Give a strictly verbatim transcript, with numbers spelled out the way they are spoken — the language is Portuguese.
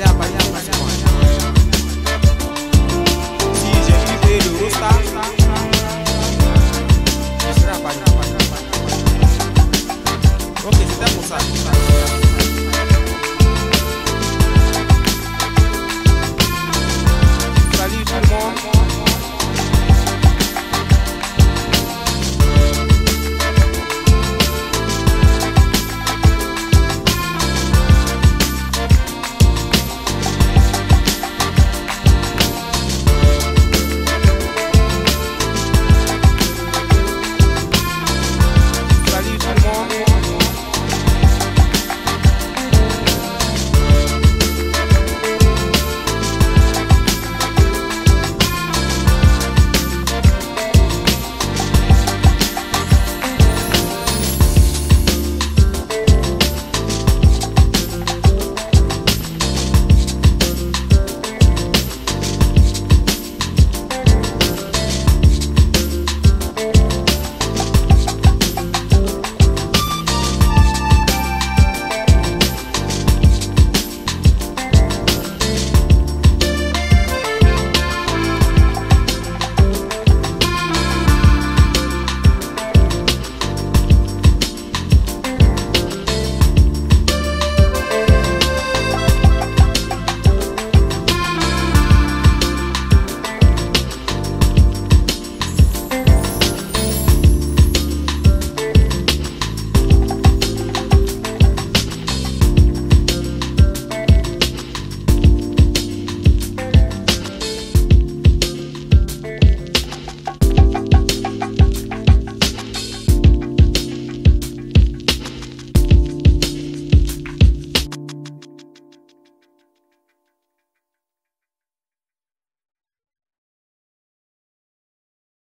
Palapa, palapa.